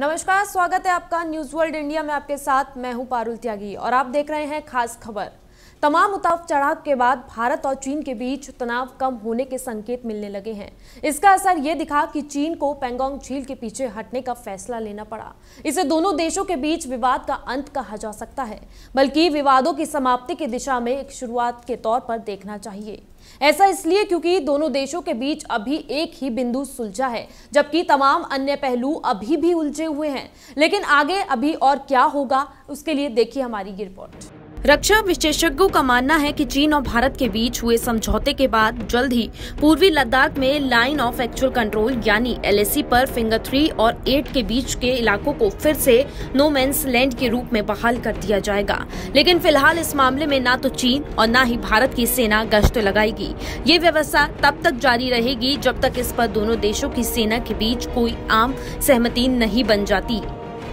नमस्कार, स्वागत है आपका न्यूज़ वर्ल्ड इंडिया में। आपके साथ मैं हूं पारुल त्यागी और आप देख रहे हैं खास खबर। तमाम उतार चढ़ाव के बाद भारत और चीन के बीच तनाव कम होने के संकेत मिलने लगे हैं। इसका असर ये दिखा कि चीन को पैंगोंग झील के पीछे हटने का फैसला लेना पड़ा। इसे दोनों देशों के बीच विवाद का अंत कहा जा सकता है, बल्कि विवादों की समाप्ति की दिशा में एक शुरुआत के तौर पर देखना चाहिए। ऐसा इसलिए क्योंकि दोनों देशों के बीच अभी एक ही बिंदु सुलझा है, जबकि तमाम अन्य पहलू अभी भी उलझे हुए हैं। लेकिन आगे अभी और क्या होगा, उसके लिए देखिए हमारी ये रिपोर्ट। रक्षा विशेषज्ञों का मानना है कि चीन और भारत के बीच हुए समझौते के बाद जल्द ही पूर्वी लद्दाख में लाइन ऑफ एक्चुअल कंट्रोल यानी LAC पर फिंगर 3 और 8 के बीच के इलाकों को फिर से नो मैंस लैंड के रूप में बहाल कर दिया जाएगा। लेकिन फिलहाल इस मामले में ना तो चीन और ना ही भारत की सेना गश्त लगाएगी। ये व्यवस्था तब तक जारी रहेगी जब तक इस पर दोनों देशों की सेना के बीच कोई आम सहमति नहीं बन जाती।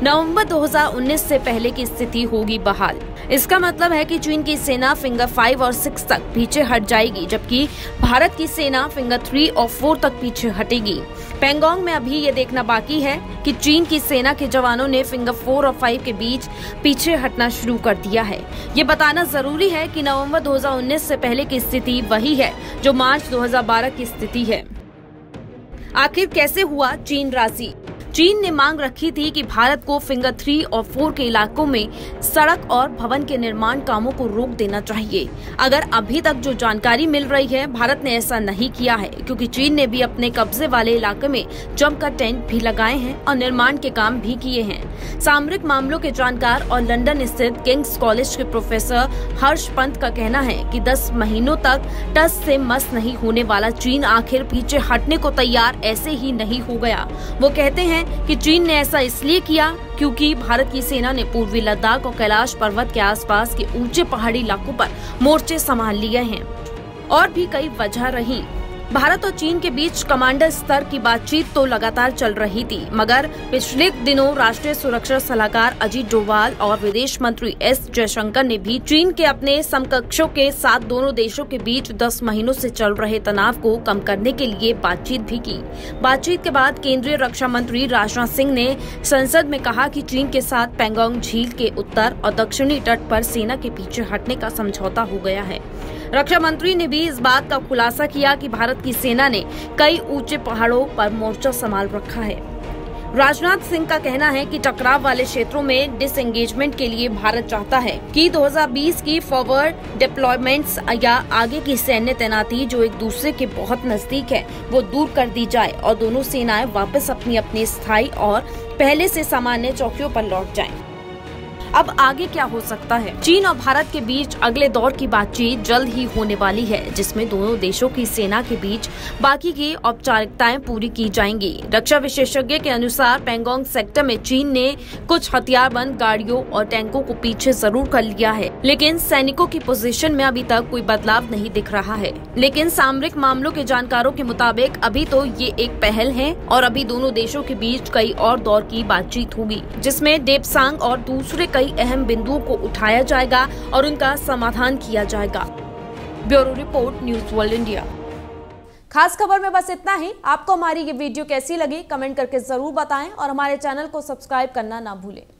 नवंबर 2019 से पहले की स्थिति होगी बहाल। इसका मतलब है कि चीन की सेना फिंगर 5 और 6 तक पीछे हट जाएगी, जबकि भारत की सेना फिंगर 3 और 4 तक पीछे हटेगी। पैंगोंग में अभी ये देखना बाकी है कि चीन की सेना के जवानों ने फिंगर 4 और 5 के बीच पीछे हटना शुरू कर दिया है। ये बताना जरूरी है कि नवंबर 2019 से पहले की स्थिति वही है जो मार्च 2012 की स्थिति है। आखिर कैसे हुआ चीन राजी? चीन ने मांग रखी थी कि भारत को फिंगर 3 और 4 के इलाकों में सड़क और भवन के निर्माण कामों को रोक देना चाहिए। अगर अभी तक जो जानकारी मिल रही है, भारत ने ऐसा नहीं किया है, क्योंकि चीन ने भी अपने कब्जे वाले इलाके में जमकर टेंट भी लगाए हैं और निर्माण के काम भी किए हैं। सामरिक मामलों के जानकार और लंदन स्थित किंग्स कॉलेज के प्रोफेसर हर्ष पंत का कहना है कि 10 महीनों तक टस से मस नहीं होने वाला चीन आखिर पीछे हटने को तैयार ऐसे ही नहीं हो गया। वो कहते हैं कि चीन ने ऐसा इसलिए किया क्योंकि भारत की सेना ने पूर्वी लद्दाख और कैलाश पर्वत के आसपास के ऊंचे पहाड़ी इलाकों पर मोर्चे संभाल लिए हैं। और भी कई वजह रही। भारत और चीन के बीच कमांडर स्तर की बातचीत तो लगातार चल रही थी, मगर पिछले दिनों राष्ट्रीय सुरक्षा सलाहकार अजीत डोवाल और विदेश मंत्री एस जयशंकर ने भी चीन के अपने समकक्षों के साथ दोनों देशों के बीच 10 महीनों से चल रहे तनाव को कम करने के लिए बातचीत भी की। बातचीत के बाद केंद्रीय रक्षा मंत्री राजनाथ सिंह ने संसद में कहा कि चीन के साथ पैंगोंग झील के उत्तर और दक्षिणी तट पर सेना के पीछे हटने का समझौता हो गया है। रक्षा मंत्री ने भी इस बात का खुलासा किया कि भारत की सेना ने कई ऊंचे पहाड़ों पर मोर्चा संभाल रखा है। राजनाथ सिंह का कहना है कि टकराव वाले क्षेत्रों में डिसएंगेजमेंट के लिए भारत चाहता है कि 2020 की फॉरवर्ड डिप्लॉयमेंट्स या आगे की सैन्य तैनाती जो एक दूसरे के बहुत नजदीक है वो दूर कर दी जाए और दोनों सेनाएं वापस अपनी अपनी स्थायी और पहले से सामान्य चौकियों पर लौट जाए। अब आगे क्या हो सकता है? चीन और भारत के बीच अगले दौर की बातचीत जल्द ही होने वाली है, जिसमें दोनों देशों की सेना के बीच बाकी की औपचारिकताएं पूरी की जाएंगी। रक्षा विशेषज्ञ के अनुसार पैंगोंग सेक्टर में चीन ने कुछ हथियारबंद गाड़ियों और टैंकों को पीछे जरूर कर लिया है, लेकिन सैनिकों की पोजीशन में अभी तक कोई बदलाव नहीं दिख रहा है। लेकिन सामरिक मामलों के जानकारों के मुताबिक अभी तो ये एक पहल है और अभी दोनों देशों के बीच कई और दौर की बातचीत होगी, जिसमें डेपसांग और दूसरे कई अहम बिंदुओं को उठाया जाएगा और उनका समाधान किया जाएगा। Bureau report, news world India. खास खबर में बस इतना ही। आपको हमारी ये वीडियो कैसी लगी, कमेंट करके जरूर बताएं और हमारे चैनल को सब्सक्राइब करना ना भूलें।